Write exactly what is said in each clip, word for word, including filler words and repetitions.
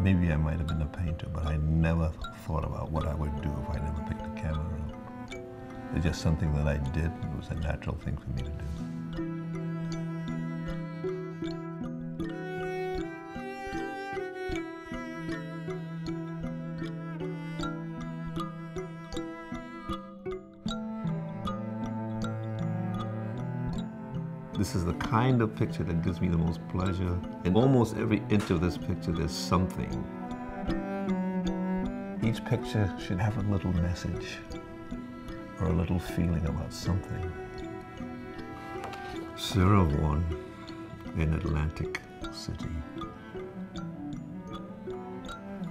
Maybe I might have been a painter, but I never thought about what I would do if I never picked a camera up. It's just something that I did. It was a natural thing for me to do. This is the kind of picture that gives me the most pleasure. In almost every inch of this picture, there's something. Each picture should have a little message or a little feeling about something. Sarah Vaughan in Atlantic City.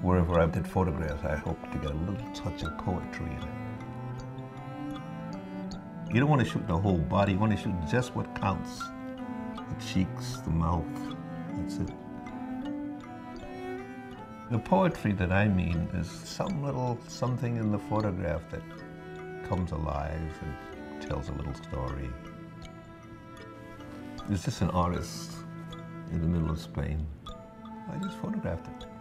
Wherever I did photographs, I hope to get a little touch of poetry in it. You don't want to shoot the whole body, you want to shoot just what counts. The cheeks, the mouth, that's it. The poetry that I mean is some little something in the photograph that comes alive and tells a little story. It's just an artist in the middle of Spain. I just photographed it.